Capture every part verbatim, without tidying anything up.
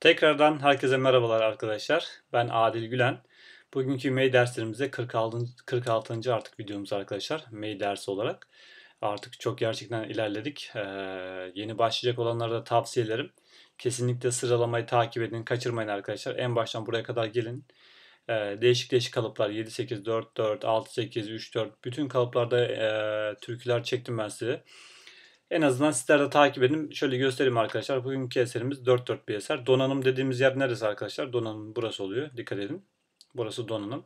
Tekrardan herkese merhabalar arkadaşlar. Ben Adil Gülen. Bugünkü Mey derslerimizde kırk altıncı artık videomuz arkadaşlar. Mey dersi olarak. Artık çok gerçekten ilerledik. Ee, yeni başlayacak olanlara da tavsiyelerim. Kesinlikle sıralamayı takip edin. Kaçırmayın arkadaşlar. En baştan buraya kadar gelin. Ee, değişik değişik kalıplar. yedi sekiz dört dört, altı sekiz üç dört. Bütün kalıplarda e, türküler çektim ben size. En azından sizler de takip edin. Şöyle göstereyim arkadaşlar. Bugünkü eserimiz dört dört bir eser. Donanım dediğimiz yer neresi arkadaşlar? Donanım burası oluyor. Dikkat edin. Burası donanım.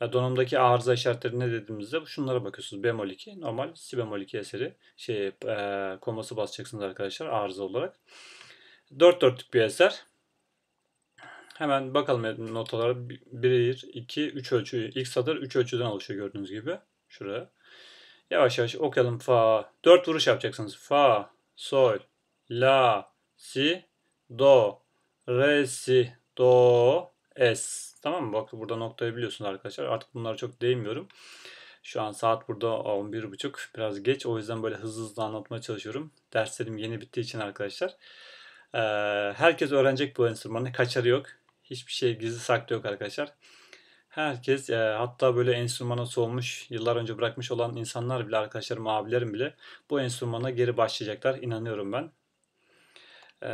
Donanımdaki arıza işaretleri ne dediğimizde şunlara bakıyorsunuz. bemol iki, normal, si bemol iki eseri. Şey, e, koması basacaksınız arkadaşlar arıza olarak. dört dörtlük bir eser. Hemen bakalım notalara. bir, iki, üç ölçü. İlk satır üç ölçüden oluşuyor gördüğünüz gibi. Şuraya. Yavaş yavaş okuyalım. Fa. Dört vuruş yapacaksınız. Fa, sol, la, si, do, re, si, do, es. Tamam mı? Bak burada noktayı biliyorsunuz arkadaşlar. Artık bunlara çok değmiyorum. Şu an saat burada on bir buçuk. Biraz geç. O yüzden böyle hızlı hızlı anlatmaya çalışıyorum. Derslerim yeni bittiği için arkadaşlar. Ee, herkes öğrenecek bu enstrümanı. Kaçarı yok. Hiçbir şey gizli saklı yok arkadaşlar. Herkes e, hatta böyle enstrümana soğumuş, yıllar önce bırakmış olan insanlar bile, arkadaşlarım, abilerim bile bu enstrümana geri başlayacaklar. İnanıyorum ben. E,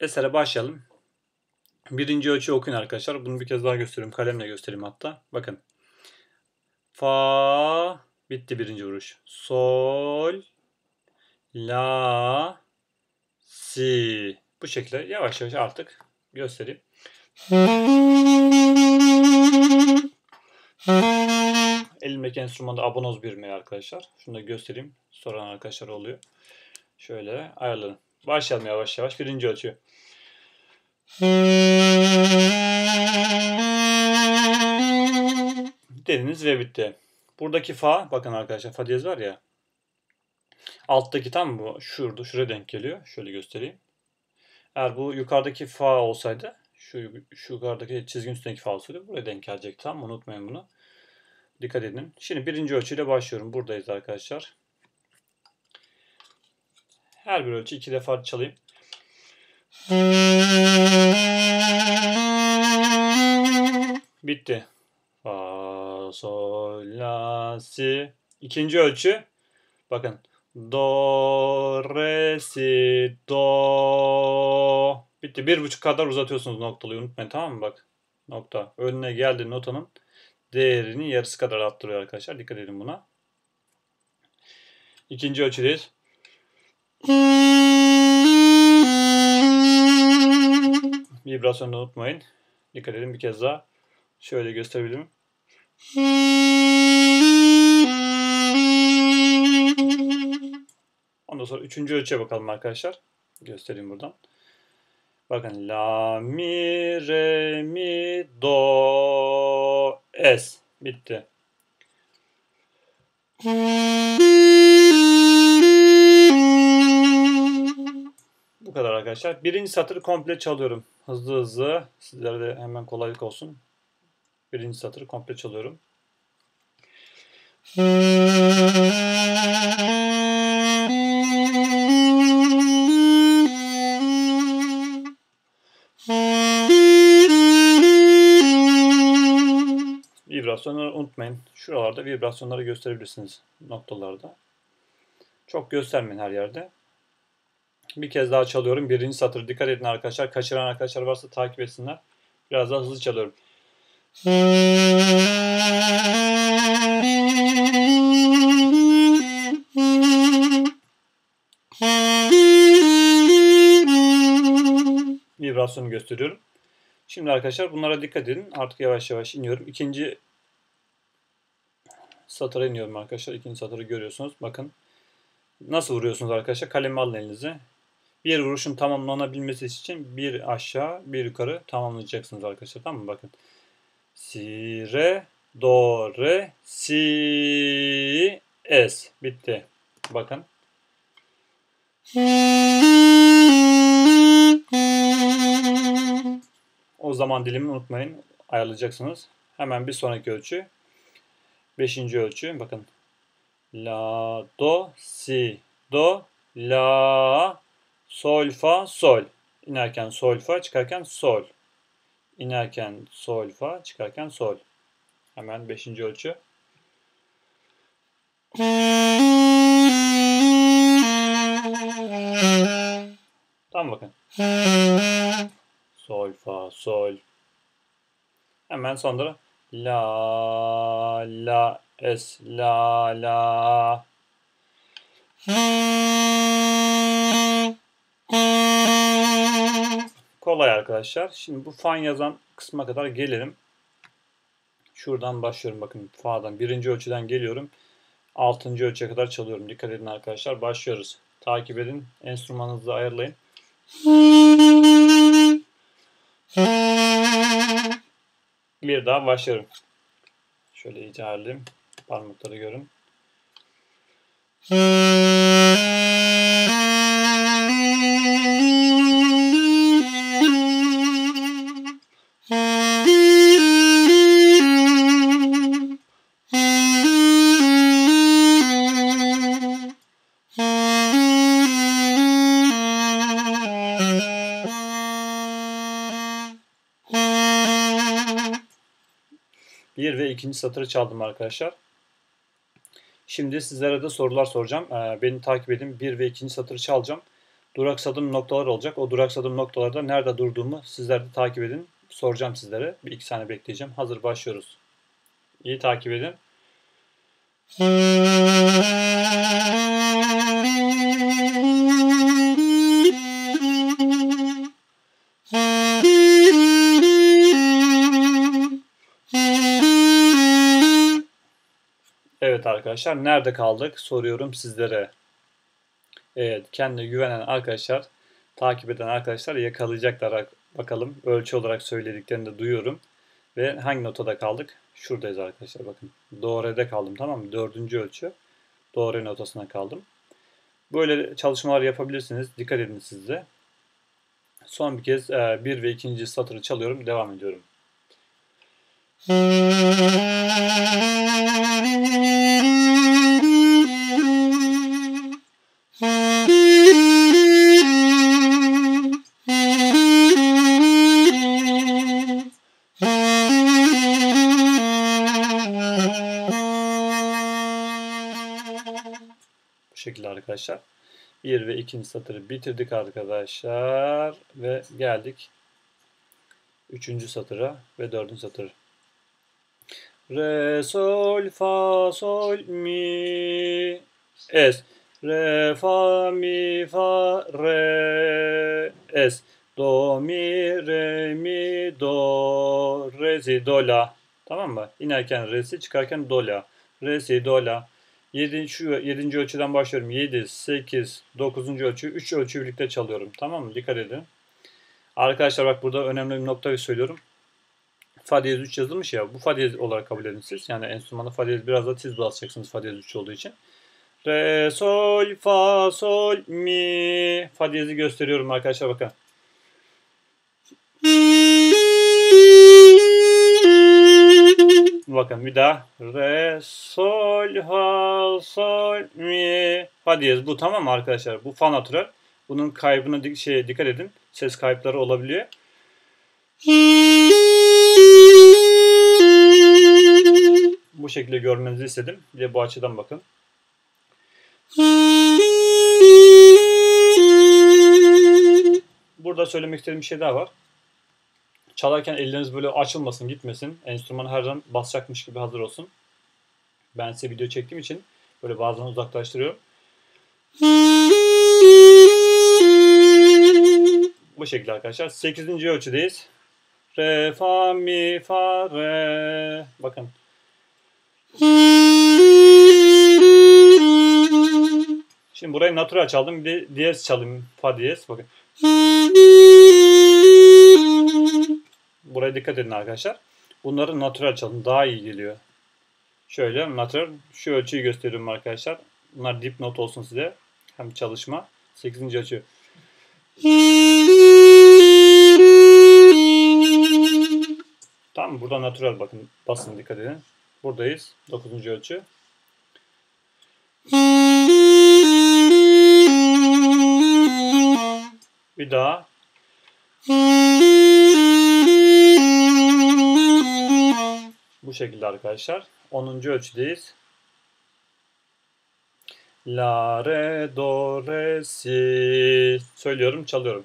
esere başlayalım. Birinci ölçü okuyun arkadaşlar. Bunu bir kez daha göstereyim. Kalemle göstereyim hatta. Bakın. Fa. Bitti birinci vuruş. Sol. La. Si. Bu şekilde yavaş yavaş artık göstereyim. Elimdeki enstrümanda abonoz birmeyi arkadaşlar. Şunu da göstereyim. Soran arkadaşlar oluyor. Şöyle ayarladım. Başlayalım yavaş yavaş. Birinci ölçü. Dediniz ve bitti. Buradaki fa. Bakın arkadaşlar. Fa diyez var ya. Alttaki tam bu. Şurada. Şuraya denk geliyor. Şöyle göstereyim. Eğer bu yukarıdaki fa olsaydı. Şu, şu yukarıdaki çizgin üstündeki fa olsaydı. Buraya denk gelecek. Tamam. Unutmayın bunu. Dikkat edin. Şimdi birinci ölçüyle başlıyorum. Buradayız arkadaşlar. Her bir ölçü iki defa çalayım. Bitti. Fa, sol, la, si. İkinci ölçü. Bakın. Do, re, si, do. Bitti. Bir buçuk kadar uzatıyorsunuz noktalıyı. Unutmayın, tamam mı? Bak. Nokta. Önüne geldi notanın. Değerini yarısı kadar arttırıyor arkadaşlar. Dikkat edin buna. İkinci ölçüdeyiz. Vibrasyonu unutmayın. Dikkat edin bir kez daha. Şöyle gösterebilirim. Ondan sonra üçüncü ölçüye bakalım arkadaşlar. Göstereyim buradan. Bakın. La, mi, re, mi, do, es. Bitti. Bu kadar arkadaşlar. Birinci satırı komple çalıyorum. Hızlı hızlı. Sizlere de hemen kolaylık olsun. Birinci satırı komple çalıyorum. Vibrasyonları unutmayın. Şuralarda vibrasyonları gösterebilirsiniz noktalarda. Çok göstermeyin her yerde. Bir kez daha çalıyorum. Birinci satır. Dikkat edin arkadaşlar. Kaçıran arkadaşlar varsa takip etsinler. Biraz daha hızlı çalıyorum. Vibrasyonu gösteriyorum. Şimdi arkadaşlar bunlara dikkat edin. Artık yavaş yavaş iniyorum. İkinci satıra iniyorum arkadaşlar. İkinci satırı görüyorsunuz. Bakın. Nasıl vuruyorsunuz arkadaşlar? Kalemi alın elinize. Bir vuruşun tamamlanabilmesi için bir aşağı bir yukarı tamamlayacaksınız arkadaşlar. Tamam mı? Bakın. Si, re, do, re, si, es. Bitti. Bakın. O zaman dilimi unutmayın. Ayarlayacaksınız. Hemen bir sonraki ölçü. Beşinci ölçü. Bakın. La, do, si, do, la, sol, fa, sol. İnerken sol fa, çıkarken sol. İnerken sol fa, çıkarken sol. Hemen beşinci ölçü. Tamam, bakın. Sol fa sol. Hemen sonra la la es la la. Kolay arkadaşlar. Şimdi bu fan yazan kısma kadar gelelim. Şuradan başlıyorum. Bakın fa'dan birinci ölçüden geliyorum. Altıncı ölçüye kadar çalıyorum. Dikkat edin arkadaşlar. Başlıyoruz. Takip edin. Enstrümanınızı da ayarlayın. Bir daha başlıyorum. Şöyle iyice ayarlayayım. Parmakları görün. Bir ve ikinci satırı çaldım arkadaşlar. Şimdi sizlere de sorular soracağım. Ee, beni takip edin. Bir ve ikinci satırı çalacağım. Duraksadığım noktalar olacak. O duraksadığım noktalarda nerede durduğumu sizler de takip edin. Soracağım sizlere. Bir iki saniye bekleyeceğim. Hazır başlıyoruz. İyi takip edin. Evet arkadaşlar, nerede kaldık soruyorum sizlere. Evet, kendine güvenen arkadaşlar, takip eden arkadaşlar yakalayacaklar bakalım. Ölçü olarak söylediklerini de duyuyorum. Ve hangi notada kaldık? Şuradayız arkadaşlar, bakın. Do re'de kaldım, tamam mı? Dördüncü ölçü. Do re notasına kaldım. Böyle çalışmalar yapabilirsiniz. Dikkat edin siz de. Son bir kez bir ve ikinci satırı çalıyorum. Devam ediyorum. Bu şekilde arkadaşlar. Bir ve ikinci satırı bitirdik arkadaşlar. Ve geldik üçüncü satıra ve dördüncü satırı. Re, sol, fa, sol, mi, es. Re, fa, mi, fa, re, es. Do, mi, re, mi, do, re, si, do, la. Tamam mı? İnerken re'si, çıkarken do, la. Re, si, do, la. yedinci ölçüden başlıyorum. yedi, sekiz, dokuzuncu ölçü. üç ölçü birlikte çalıyorum. Tamam mı? Dikkat edin. Arkadaşlar bak, burada önemli bir noktayı söylüyorum. Fa diyez üç yazılmış ya. Bu fa diyez olarak kabul edin siz. Yani enstrümanı fa diyez biraz da tiz basacaksınız fa diyez üç olduğu için. Re, sol, fa, sol, mi. Fa diyezi gösteriyorum arkadaşlar, bakın. Bakın bir daha. Re, sol, fa, sol, mi. Fa diyez bu, tamam mı arkadaşlar? Bu fa natural. Bunun kaybına şey, dikkat edin. Ses kayıpları olabiliyor. Bu şekilde görmenizi istedim. Bir de bu açıdan bakın. Burada söylemek istediğim bir şey daha var. Çalarken elleriniz böyle açılmasın, gitmesin. Enstrümanı her zaman basacakmış gibi hazır olsun. Ben size video çektiğim için böyle bazen uzaklaştırıyorum. Bu şekilde arkadaşlar. sekizinci ölçüdeyiz. Re, fa, mi, fa, re. Bakın. Şimdi burayı natural çaldım. Bir de diyez çalayım. Fa diyez. Bakın. Buraya dikkat edin arkadaşlar. Bunları natural çalın. Daha iyi geliyor. Şöyle natural. Şu ölçüyü gösteriyorum arkadaşlar. Bunlar dipnot olsun size. Hem çalışma. sekizinci ölçü. Tamam, burada natural, bakın. Basın, dikkat edin. Buradayız. dokuzuncu ölçü. Bir daha. bu şekilde arkadaşlar. onuncu ölçüdeyiz. La, re, do, re, si. Söylüyorum, çalıyorum.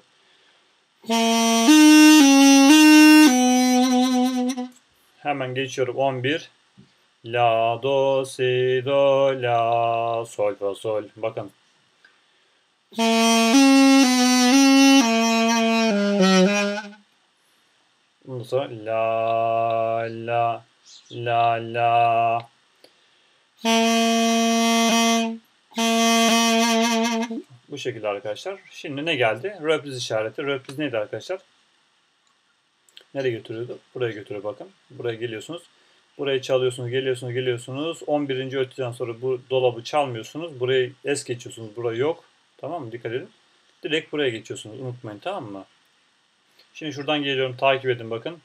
Hemen geçiyorum. on bir. La, do, si, do, la, sol, fa, sol. Bakın. Ondan sonra la, la, la, la. Bu şekilde arkadaşlar. Şimdi ne geldi? Röpriz işareti. Röpriz neydi arkadaşlar? Nereye götürüyordu? Buraya götürüyor bakın. Buraya geliyorsunuz. Burayı çalıyorsunuz, geliyorsunuz, geliyorsunuz. on birinci ölçüden sonra bu dolabı çalmıyorsunuz. Burayı es geçiyorsunuz. Burayı yok. Tamam mı? Dikkat edin. Direkt buraya geçiyorsunuz. Unutmayın, tamam mı? Şimdi şuradan geliyorum. Takip edin bakın.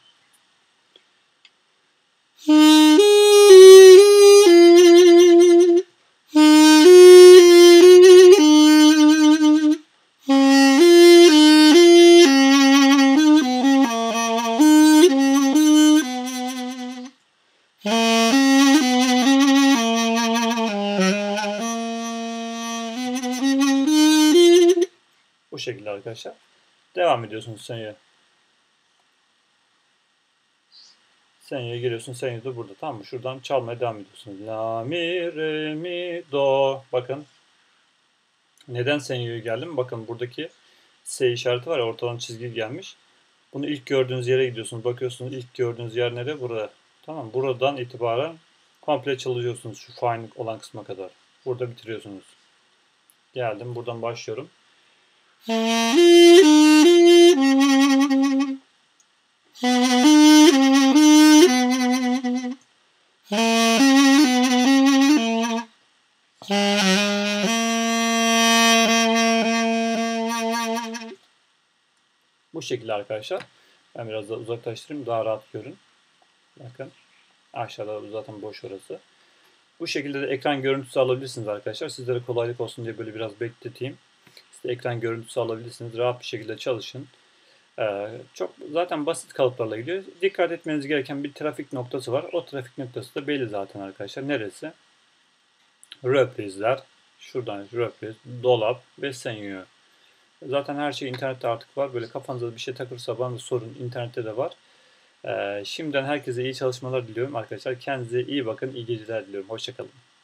Bu şekilde arkadaşlar. Devam ediyorsunuz senye. Senye'ye giriyorsun. Senye de burada. Tamam mı? Şuradan çalmaya devam ediyorsunuz. La, mi, re, mi, do. Bakın. Neden senye'ye geldim? Bakın buradaki S işareti var ya. Ortadan çizgi gelmiş. Bunu ilk gördüğünüz yere gidiyorsunuz. Bakıyorsunuz ilk gördüğünüz yer nerede? Burada. Tamam. Buradan itibaren komple çalışıyorsunuz. Şu fine olan kısma kadar. Burada bitiriyorsunuz. Geldim. Buradan başlıyorum. Bu şekilde arkadaşlar. Ben biraz daha uzaklaştırayım. Daha rahat görün. Bakın. Aşağıda zaten boş orası. Bu şekilde de ekran görüntüsü alabilirsiniz arkadaşlar. Sizlere kolaylık olsun diye böyle biraz bekleteyim. Siz ekran görüntüsü alabilirsiniz. Rahat bir şekilde çalışın. Ee, çok zaten basit kalıplarla gidiyor. Dikkat etmeniz gereken bir trafik noktası var. O trafik noktası da belli zaten arkadaşlar. Neresi? Röprizler. Şuradan röpriz, dolap ve senyo. Zaten her şey internette artık var. Böyle kafanıza bir şey takırsa bana sorun. İnternette de var. Ee, şimdiden herkese iyi çalışmalar diliyorum arkadaşlar. Kendinize iyi bakın. İyi geceler diliyorum. Hoşçakalın.